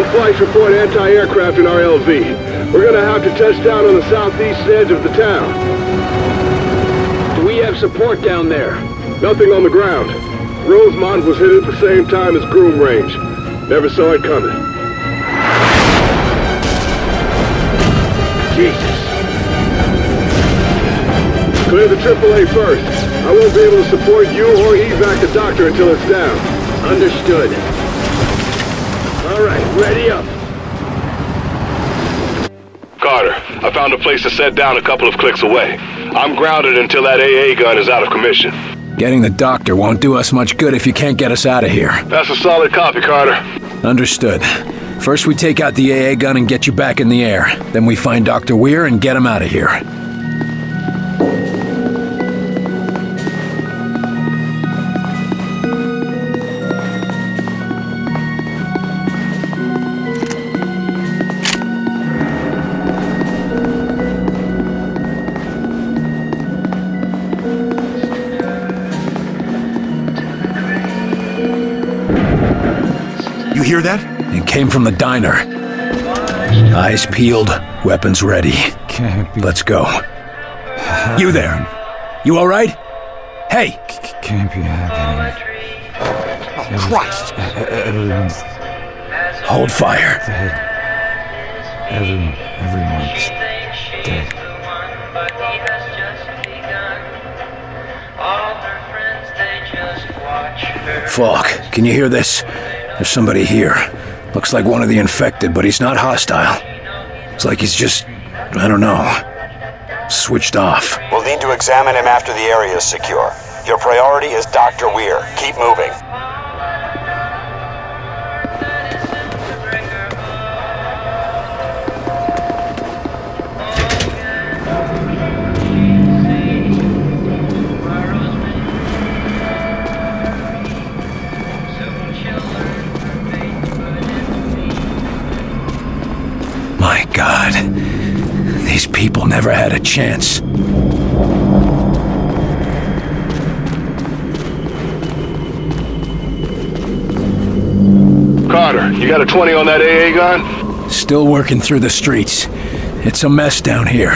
Combat flights report anti-aircraft in our LV. We're gonna have to test down on the southeast edge of the town. Do we have support down there? Nothing on the ground. Rosemont was hit at the same time as Groom Range. Never saw it coming. Jesus. Clear the AAA first. I won't be able to support you or evac the doctor until it's down. Understood. All right, ready up. Carter, I found a place to set down a couple of clicks away. I'm grounded until that AA gun is out of commission. Getting the doctor won't do us much good if you can't get us out of here. That's a solid copy, Carter. Understood. First we take out the AA gun and get you back in the air. Then we find Dr. Weir and get him out of here. Hear that? It came from the diner. Eyes peeled, weapons ready. Can't be. Let's go. Happening. You there? You all right? Hey! Can't be happening. Oh, Christ! Everyone's... Hold fire. Dead. Everyone's dead. Falk, can you hear this? There's somebody here. Looks like one of the infected, but he's not hostile. It's like he's just, I don't know, switched off. We'll need to examine him after the area is secure. Your priority is Dr. Weir. Keep moving. God, these people never had a chance. Carter, you got a 20 on that AA gun? Still working through the streets. It's a mess down here.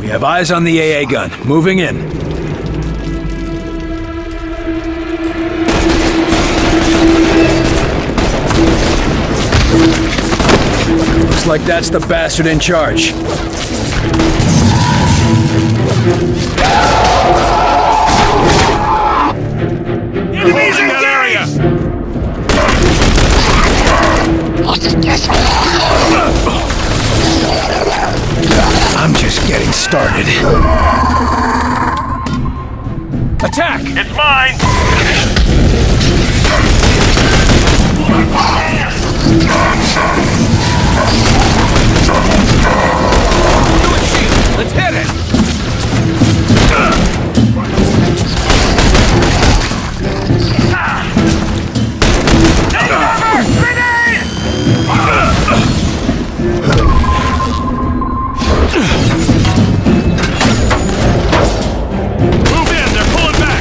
We have eyes on the AA gun. Moving in. Looks like that's the bastard in charge. Enemies in that area! I'm just getting started. Attack! It's mine! Let's hit it! Move in! They're pulling back!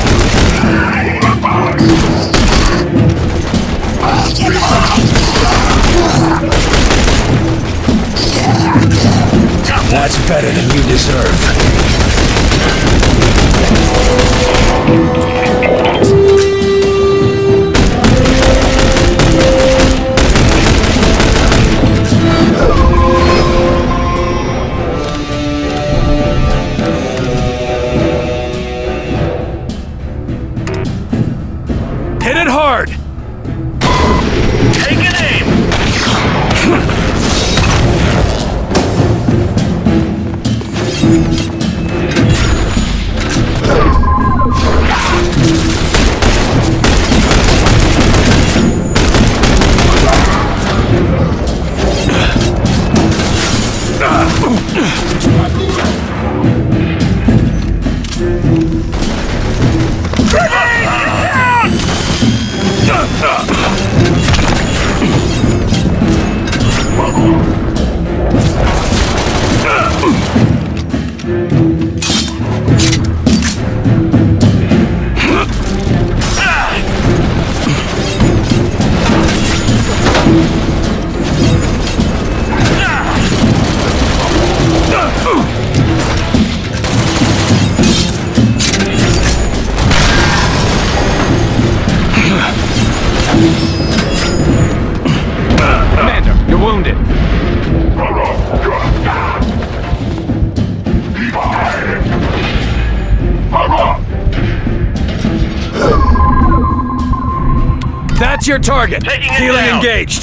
That's your target. Taking it down. Healing engaged.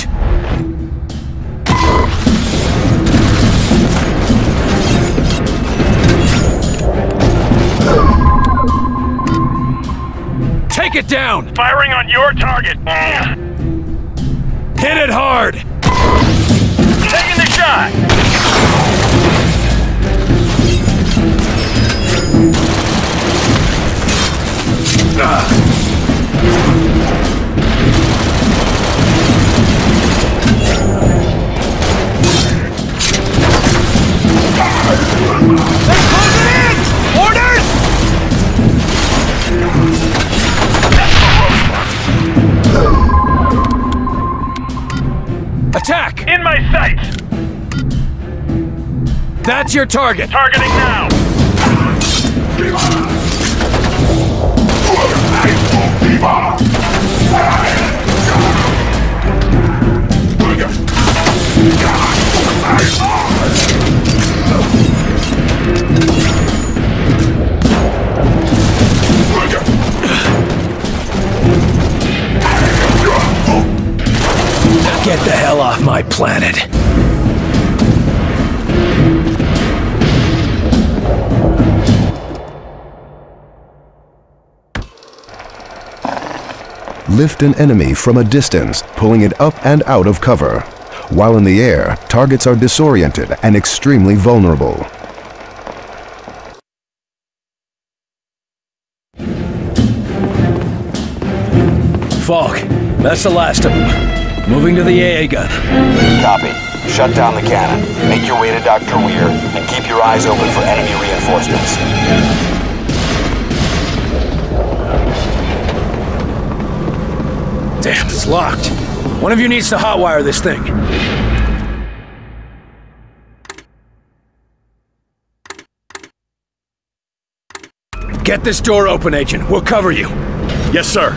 Take it down. Firing on your target. Hit it hard. Taking the shot. Attack! In my sight! That's your target! Targeting now! Get the hell off my planet! Lift an enemy from a distance, pulling it up and out of cover. While in the air, targets are disoriented and extremely vulnerable. Falk, that's the last of them. Moving to the AA gun. Copy. Shut down the cannon. Make your way to Dr. Weir, and keep your eyes open for enemy reinforcements. Damn, it's locked. One of you needs to hotwire this thing. Get this door open, Agent. We'll cover you. Yes, sir.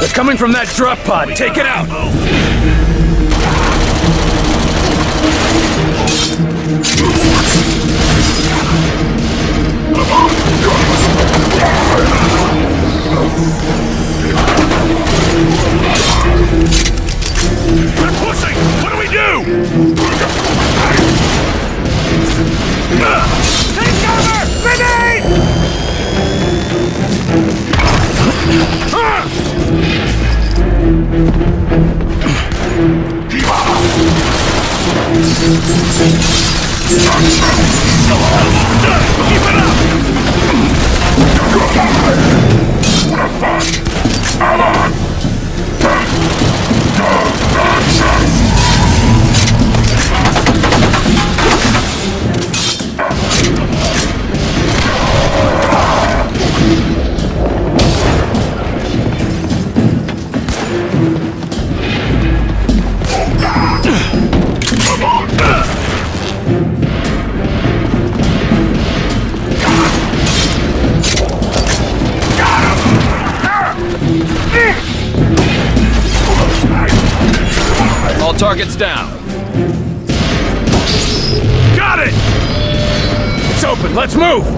They're coming from that drop pod. Take it out! They're pushing! What do we do? Take cover! Grenade! All targets down. Got it! It's open, let's move!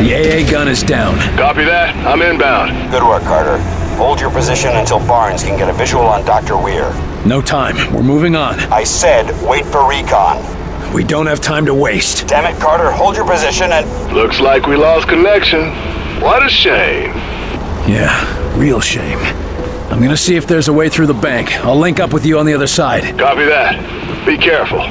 The AA gun is down. Copy that. I'm inbound. Good work, Carter. Hold your position until Barnes can get a visual on Dr. Weir. No time. We're moving on. I said, wait for recon. We don't have time to waste. Damn it, Carter. Hold your position and... Looks like we lost connection. What a shame. Yeah, real shame. I'm gonna see if there's a way through the bank. I'll link up with you on the other side. Copy that. Be careful.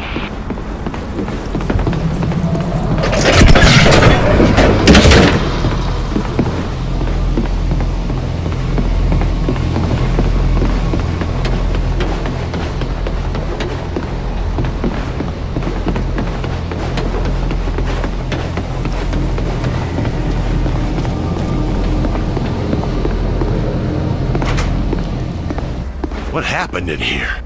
What happened in here?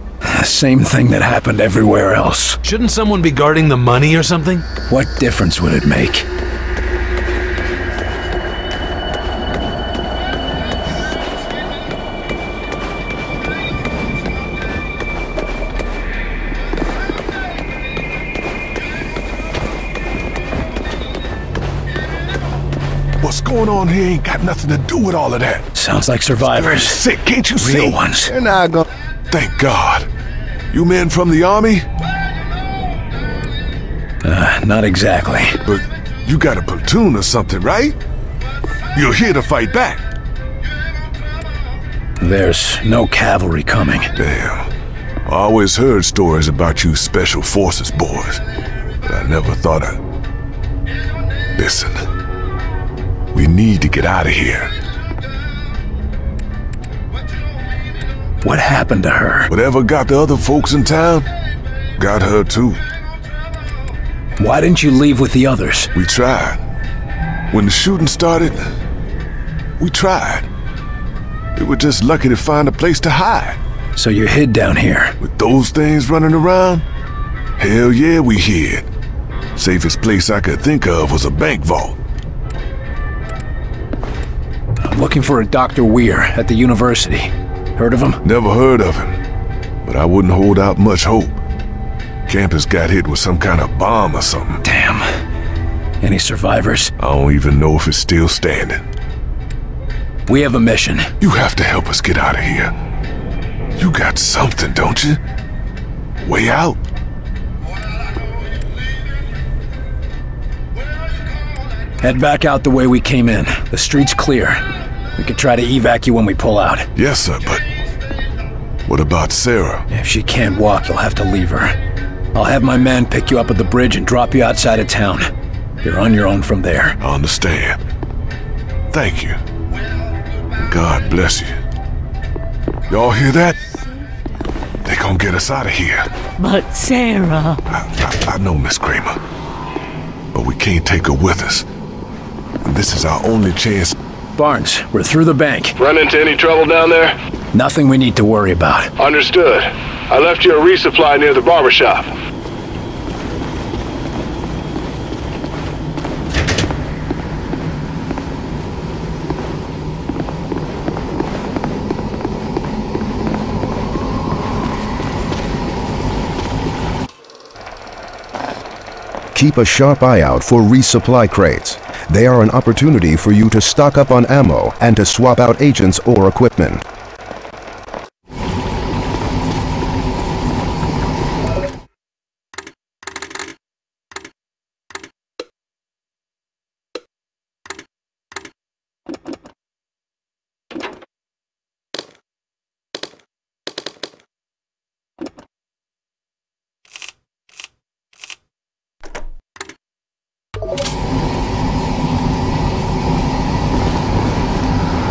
Same thing that happened everywhere else. Shouldn't someone be guarding the money or something? What difference would it make? What's going on here ain't got nothing to do with all of that. Sounds like survivors. Sick, can't you see? Real ones. They're not gonna... Thank God. You men from the army? Not exactly. But you got a platoon or something, right? You're here to fight back. There's no cavalry coming. Damn. I always heard stories about you special forces boys, but I never thought I'd... Listen. We need to get out of here. What happened to her? Whatever got the other folks in town, got her too. Why didn't you leave with the others? We tried. When the shooting started, we tried. We were just lucky to find a place to hide. So you hid down here? With those things running around? Hell yeah, we hid. Safest place I could think of was a bank vault. I'm looking for a Dr. Weir at the university. Heard of him? Never heard of him, but I wouldn't hold out much hope. Campus got hit with some kind of bomb or something. Damn. Any survivors? I don't even know if it's still standing. We have a mission. You have to help us get out of here. You got something, don't you? Way out? Head back out the way we came in. The street's clear. We could try to evac you when we pull out. Yes, sir, but what about Sarah? If she can't walk, you'll have to leave her. I'll have my man pick you up at the bridge and drop you outside of town. You're on your own from there. I understand. Thank you. God bless you. Y'all hear that? They gonna get us out of here. But Sarah... I know, Miss Kramer. But we can't take her with us. And this is our only chance... Barnes, we're through the bank. Run into any trouble down there? Nothing we need to worry about. Understood. I left you a resupply near the barbershop. Keep a sharp eye out for resupply crates. They are an opportunity for you to stock up on ammo and to swap out agents or equipment.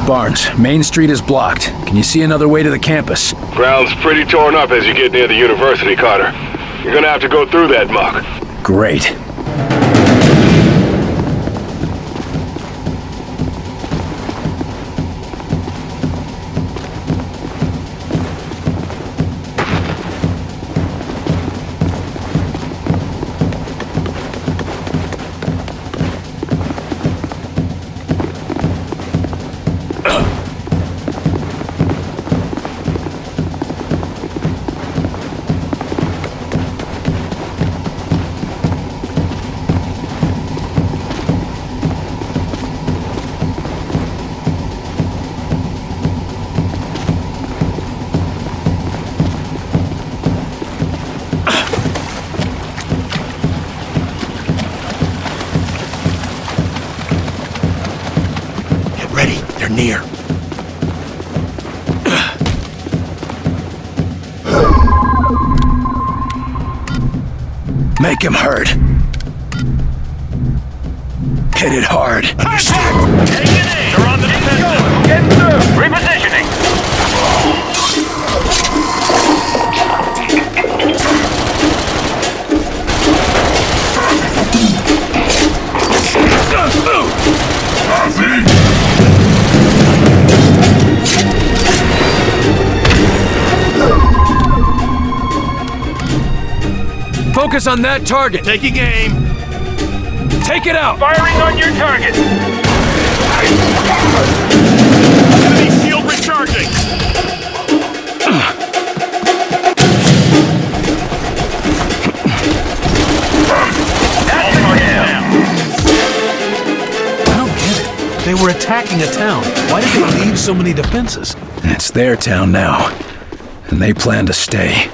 Barnes, Main Street is blocked. Can you see another way to the campus? Ground's pretty torn up as you get near the university, Carter. You're gonna have to go through that muck. Great. Near. Make him hurt. Hit it hard. Understood. Take it in. They're on the defensive. Get through. Repositioning. Focus on that target. Taking aim. Take it out. Firing on your target. Enemy shield recharging. That's all target down. I don't get it. They were attacking a town. Why did they leave so many defenses? It's their town now, and they plan to stay.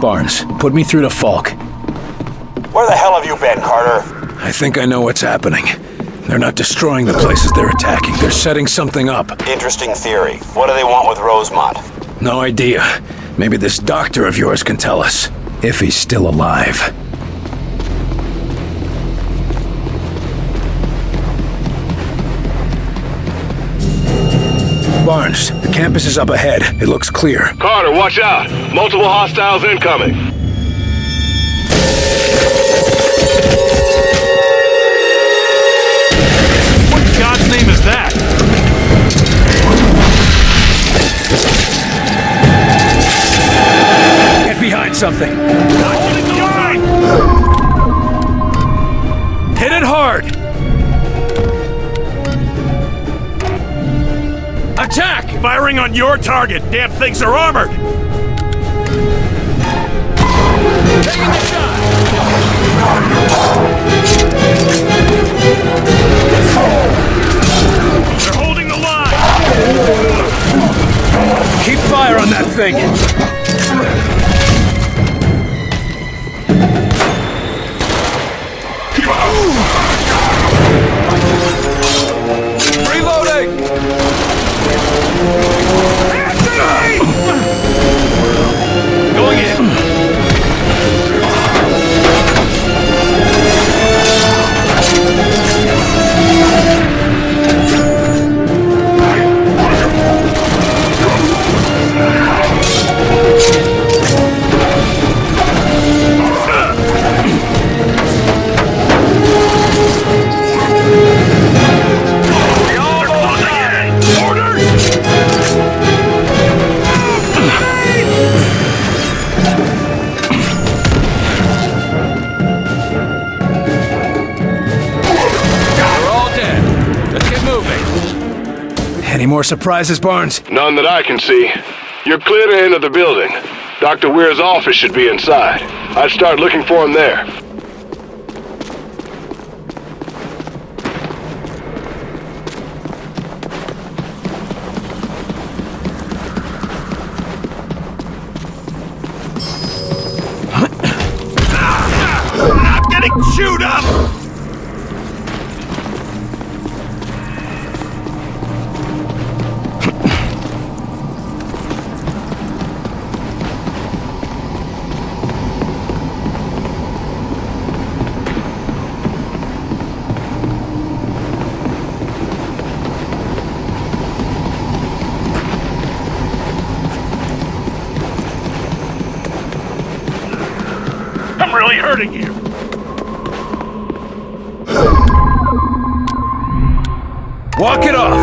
Barnes, put me through to Falk. Where the hell have you been, Carter? I think I know what's happening. They're not destroying the places they're attacking. They're setting something up. Interesting theory. What do they want with Rosemont? No idea. Maybe this doctor of yours can tell us. If he's still alive. Barnes, the campus is up ahead. It looks clear. Carter, watch out! Multiple hostiles incoming. God's name is that? Get behind something. Hit it hard. Attack! Firing on your target. Damn things are armored. Taking a shot. They're holding the line! Keep fire on that thing! Reloading! Anthony! Going in! Any more surprises, Barnes? None that I can see. You're clear to enter the building. Dr. Weir's office should be inside. I'd start looking for him there. I'm getting chewed up! Walk it off!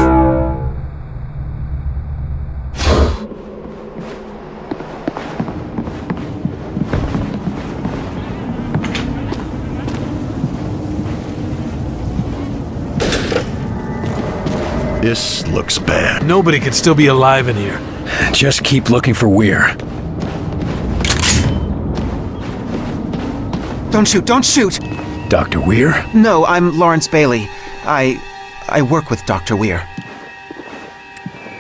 This looks bad. Nobody could still be alive in here. Just keep looking for Weir. Don't shoot, don't shoot! Dr. Weir? No, I'm Lawrence Bailey. I work with Dr. Weir.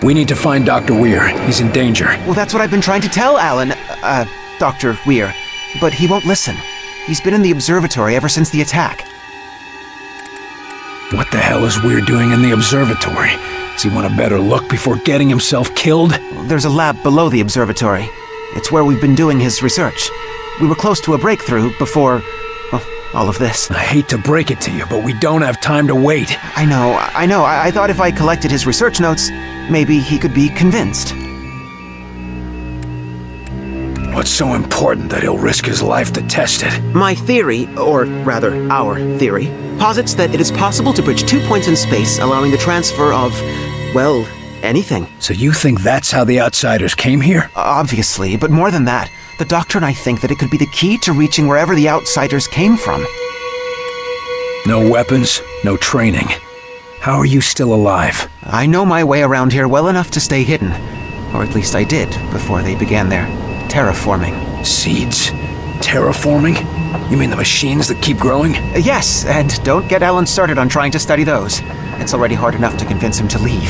We need to find Dr. Weir. He's in danger. Well, that's what I've been trying to tell Alan, Dr. Weir. But he won't listen. He's been in the observatory ever since the attack. What the hell is Weir doing in the observatory? Does he want a better look before getting himself killed? There's a lab below the observatory. It's where we've been doing his research. We were close to a breakthrough before, well, all of this. I hate to break it to you, but we don't have time to wait. I know. I thought if I collected his research notes, maybe he could be convinced. What's so important that he'll risk his life to test it? My theory, or rather, our theory, posits that it is possible to bridge 2 points in space, allowing the transfer of, well, anything. So you think that's how the Outsiders came here? Obviously, but more than that, the Doctor and I think that it could be the key to reaching wherever the Outsiders came from. No weapons, no training. How are you still alive? I know my way around here well enough to stay hidden. Or at least I did, before they began their terraforming. Seeds? Terraforming? You mean the machines that keep growing? Yes, and don't get Alan started on trying to study those. It's already hard enough to convince him to leave.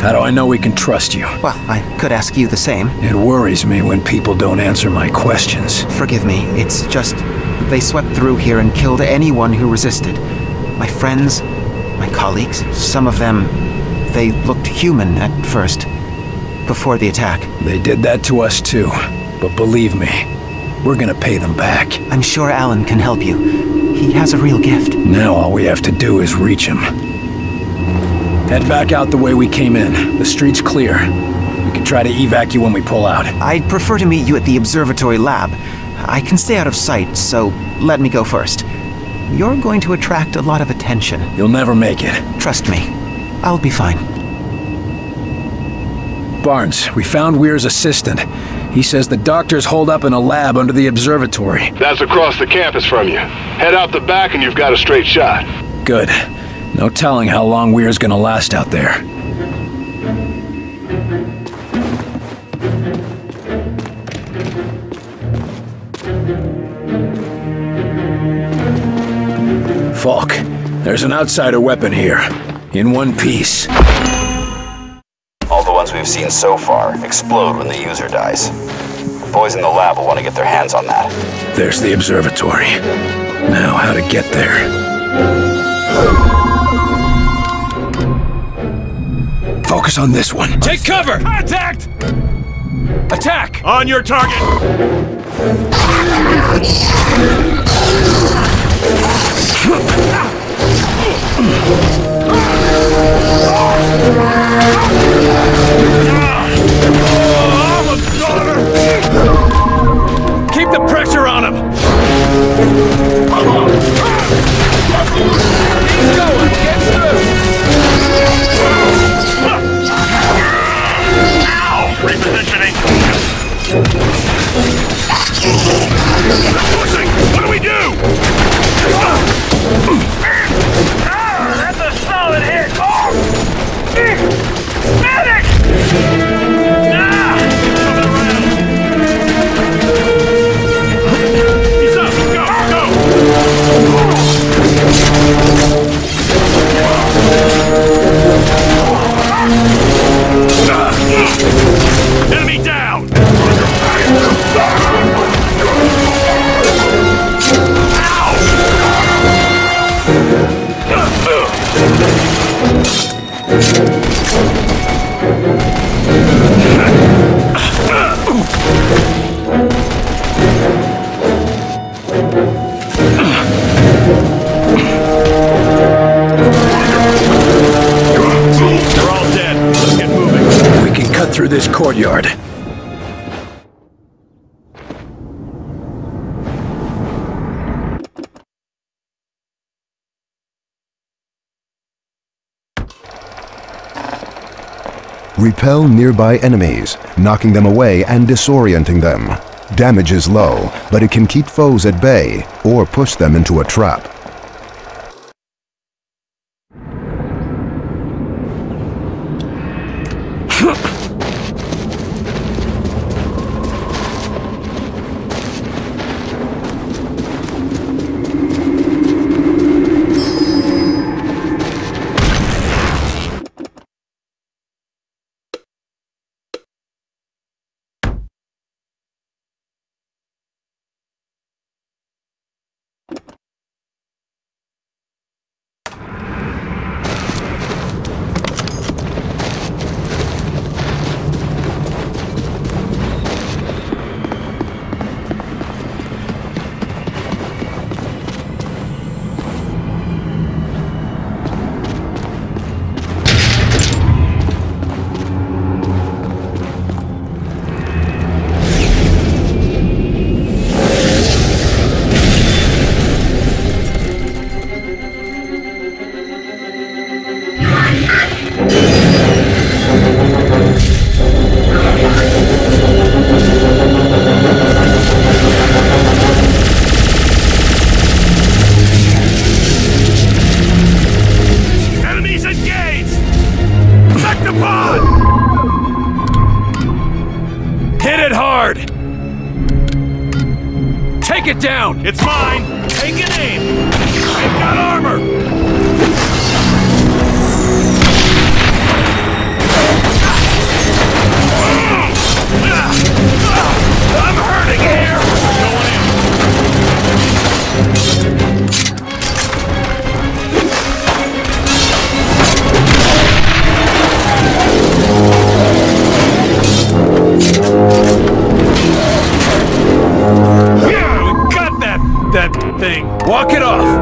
How do I know we can trust you? Well, I could ask you the same. It worries me when people don't answer my questions. Forgive me, it's just they swept through here and killed anyone who resisted. My friends, my colleagues, some of them, they looked human at first, before the attack. They did that to us too, but believe me, we're gonna pay them back. I'm sure Alan can help you. He has a real gift. Now all we have to do is reach him. Head back out the way we came in. The street's clear. We can try to evac you when we pull out. I'd prefer to meet you at the observatory lab. I can stay out of sight, so let me go first. You're going to attract a lot of attention. You'll never make it. Trust me. I'll be fine. Barnes, we found Weir's assistant. He says the Doctor's holed up in a lab under the observatory. That's across the campus from you. Head out the back and you've got a straight shot. Good. No telling how long Weir's gonna last out there. Falk, there's an Outsider weapon here. In one piece. All the ones we've seen so far explode when the user dies. The boys in the lab will want to get their hands on that. There's the observatory. Now, how to get there? Focus on this one. Take cover! Contact! Attack! On your target! Keep the pressure on him! He's going! Get through! Repositioning. Pushing. What do we do? That's a solid hit. Medic! He's up. Go, go. Enemy down! They're all dead. Let's get moving. We can cut through this courtyard. Repel nearby enemies, knocking them away and disorienting them. Damage is low, but it can keep foes at bay or push them into a trap. It's mine! Take an aim! I've got armor! I'm hurting here! Yeah, we got that thing. Walk it off.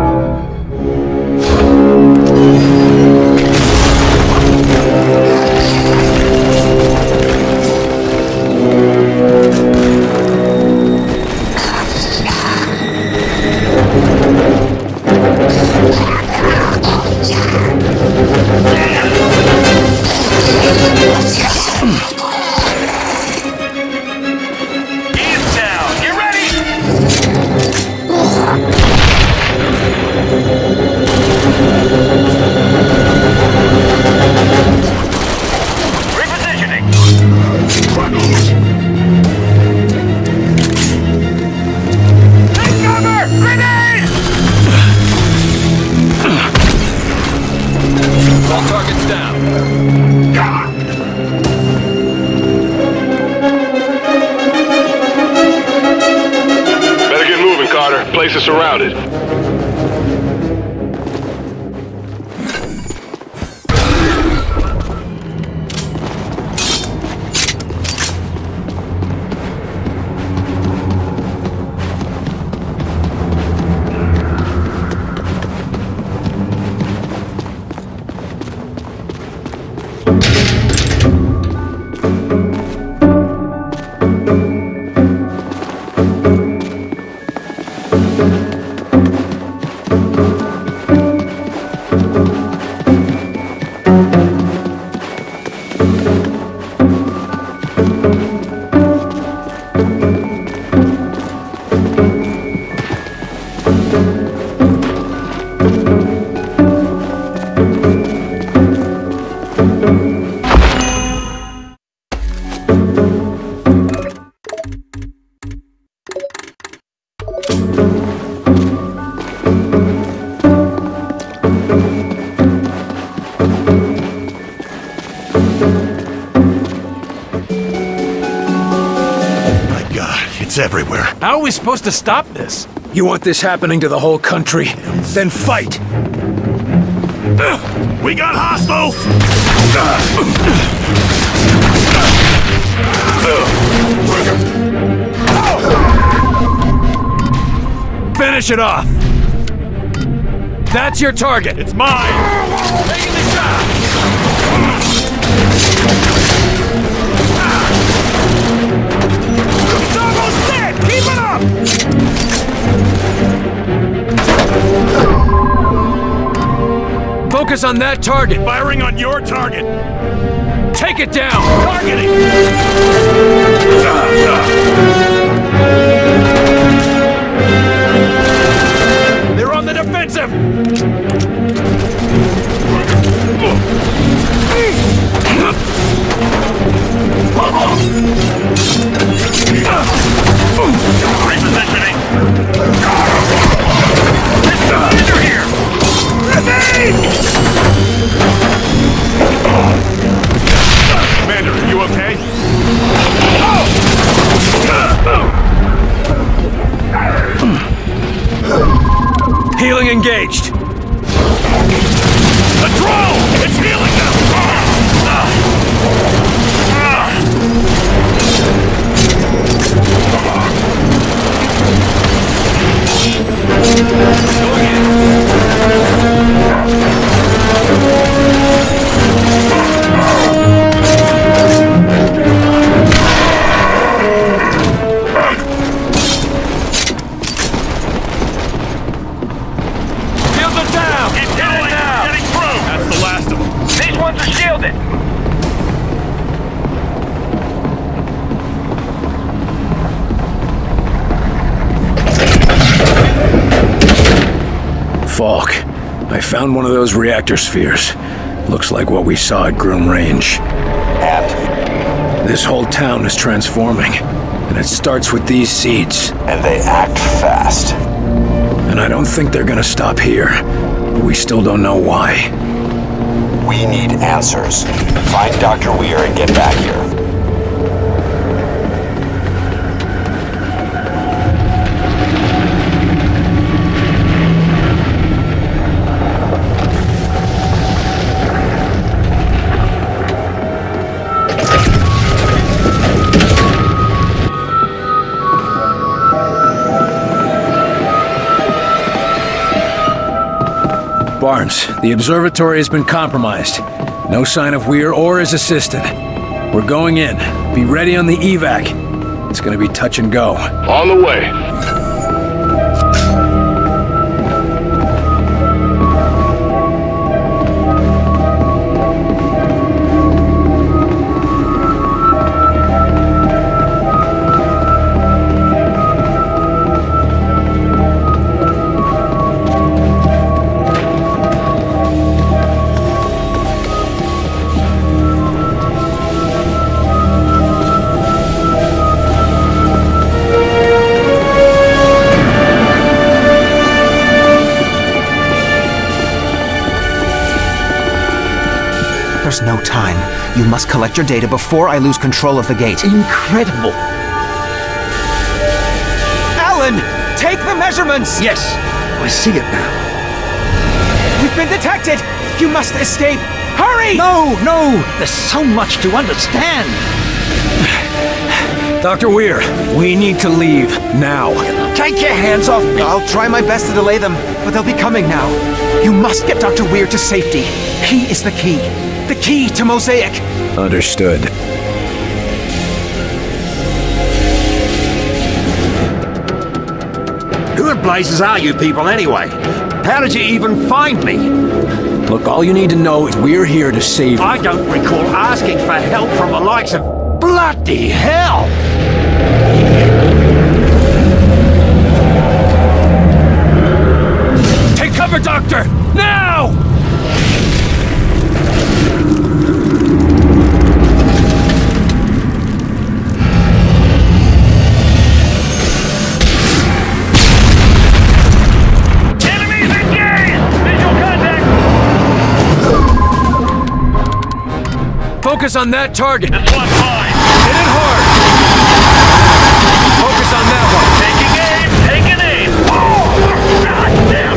Everywhere. How are we supposed to stop this? You want this happening to the whole country? Then fight! We got hostiles! Finish it off! That's your target! It's mine! Taking the shot! It's almost dead! Keep it up! Focus on that target! Firing on your target! Take it down! Targeting! They're on the defensive! Repositioning! Defender here! Grenade! Commander, are you okay? Oh! Healing engaged! A drone! It's healing them! Found one of those reactor spheres. Looks like what we saw at Groom Range. Apt. This whole town is transforming. And it starts with these seeds. And they act fast. And I don't think they're gonna stop here. But we still don't know why. We need answers. Find Dr. Weir and get back here. Barnes, the observatory has been compromised. No sign of Weir or his assistant. We're going in. Be ready on the evac. It's gonna be touch and go. On the way. There's no time. You must collect your data before I lose control of the gate. Incredible! Alan! Take the measurements! Yes, I see it now. We've been detected! You must escape! Hurry! No, no! There's so much to understand! Dr. Weir, we need to leave. Now. Take your hands off me! I'll try my best to delay them, but they'll be coming now. You must get Dr. Weir to safety. He is the key. The key to Mosaic! Understood. Who in blazes are you people anyway? How did you even find me? Look, all you need to know is we're here to save you. I don't recall asking for help from the likes of... Bloody hell! Take cover, Doctor! Now! Focus on that target. That's one fine. Hit it hard. Focus on that one. Taking aim. Taking aim. Oh, God damn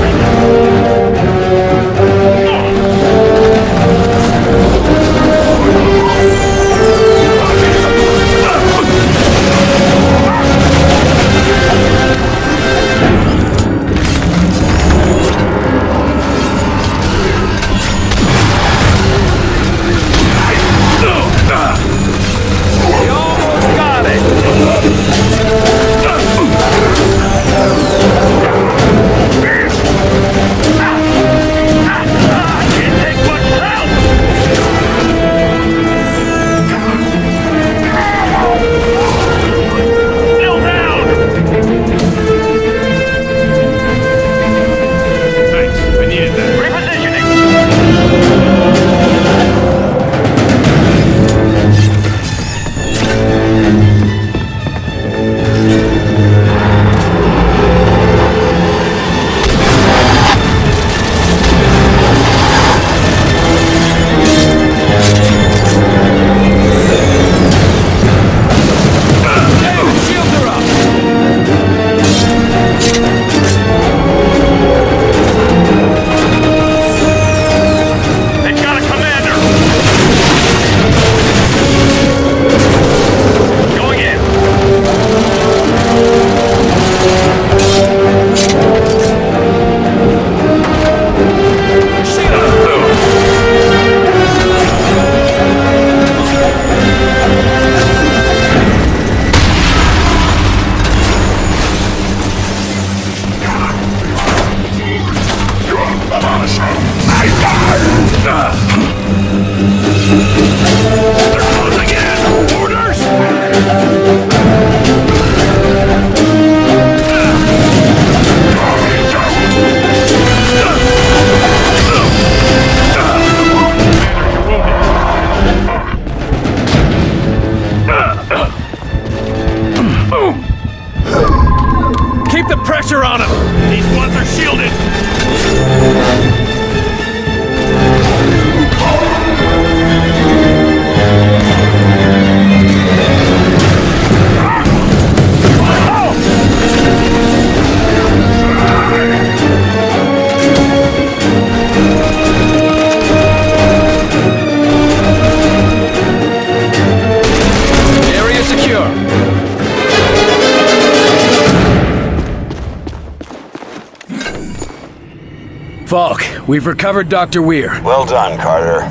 Falk, we've recovered Dr. Weir. Well done, Carter.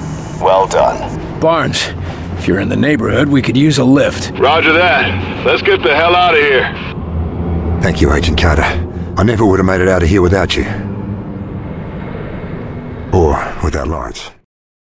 Well done. Barnes, if you're in the neighborhood, we could use a lift. Roger that. Let's get the hell out of here. Thank you, Agent Carter. I never would have made it out of here without you. Or without Lawrence.